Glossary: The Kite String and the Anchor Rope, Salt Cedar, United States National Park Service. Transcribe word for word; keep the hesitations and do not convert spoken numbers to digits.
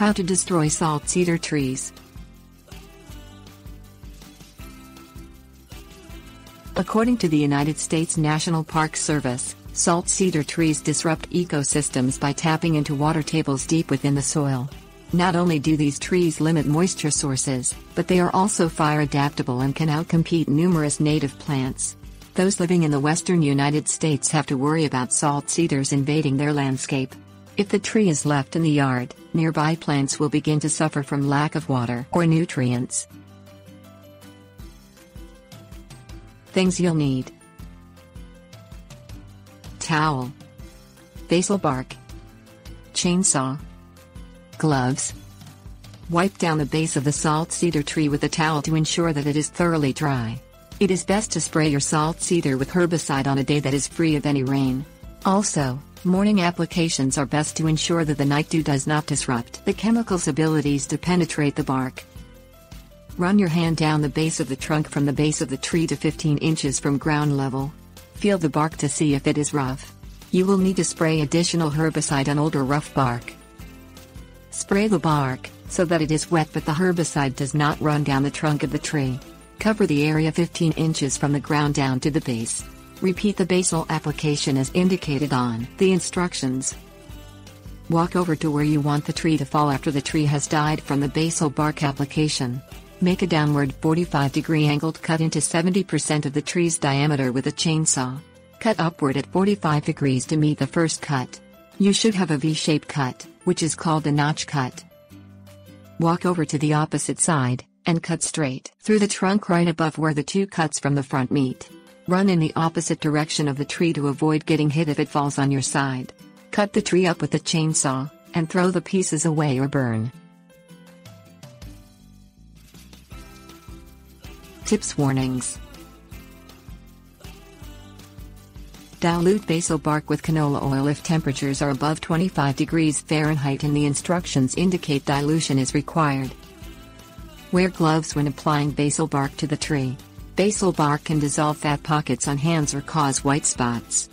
How to destroy salt cedar trees. According to the United States National Park Service, salt cedar trees disrupt ecosystems by tapping into water tables deep within the soil. Not only do these trees limit moisture sources, but they are also fire adaptable and can outcompete numerous native plants. Those living in the western United States have to worry about salt cedars invading their landscape. If the tree is left in the yard, nearby plants will begin to suffer from lack of water or nutrients. Things you'll need: towel, basil bark, chainsaw, gloves. Wipe down the base of the salt cedar tree with a towel to ensure that it is thoroughly dry. It is best to spray your salt cedar with herbicide on a day that is free of any rain. Also, morning applications are best to ensure that the night dew does not disrupt the chemicals' abilities to penetrate the bark. Run your hand down the base of the trunk from the base of the tree to fifteen inches from ground level. Feel the bark to see if it is rough. You will need to spray additional herbicide on older rough bark. Spray the bark, so that it is wet but the herbicide does not run down the trunk of the tree. Cover the area fifteen inches from the ground down to the base. Repeat the basal application as indicated on the instructions. Walk over to where you want the tree to fall after the tree has died from the basal bark application. Make a downward forty-five degree angled cut into seventy percent of the tree's diameter with a chainsaw. Cut upward at forty-five degrees to meet the first cut. You should have a V-shaped cut, which is called a notch cut. Walk over to the opposite side, and cut straight through the trunk right above where the two cuts from the front meet. Run in the opposite direction of the tree to avoid getting hit if it falls on your side. Cut the tree up with a chainsaw, and throw the pieces away or burn. Tips, warnings. Dilute basil bark with canola oil if temperatures are above twenty-five degrees Fahrenheit and the instructions indicate dilution is required. Wear gloves when applying basil bark to the tree. Basil bark can dissolve fat pockets on hands or cause white spots.